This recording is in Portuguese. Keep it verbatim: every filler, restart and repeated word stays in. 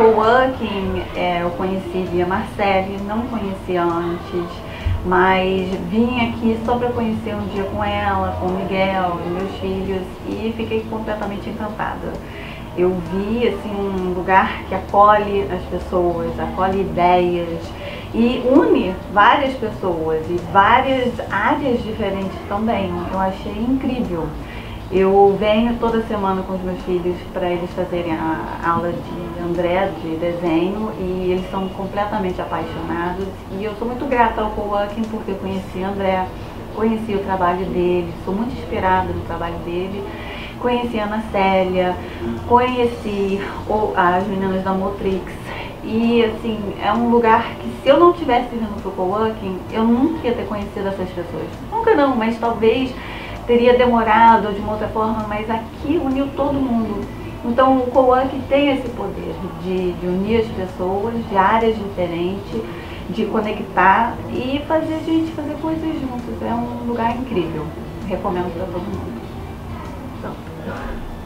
coworking é, eu conheci via Marcelle, não conhecia antes, mas vim aqui só para conhecer um dia com ela, com o Miguel, meus filhos, e fiquei completamente encantada. Eu vi assim, um lugar que acolhe as pessoas, acolhe ideias e une várias pessoas e várias áreas diferentes também. Eu achei incrível. Eu venho toda semana com os meus filhos para eles fazerem a aula de André, de desenho, e eles são completamente apaixonados. E eu sou muito grata ao coworking porque eu conheci André, conheci o trabalho dele, sou muito inspirada no trabalho dele. Conheci a Ana Célia, conheci o, as meninas da Motrix, e assim, é um lugar que se eu não tivesse vindo pro coworking, eu nunca ia ter conhecido essas pessoas. Nunca não, mas talvez teria demorado ou de uma outra forma, mas aqui uniu todo mundo. Então o coworking tem esse poder de, de unir as pessoas, de áreas diferentes, de conectar e fazer a gente fazer coisas juntos. É um lugar incrível, recomendo para todo mundo. Então,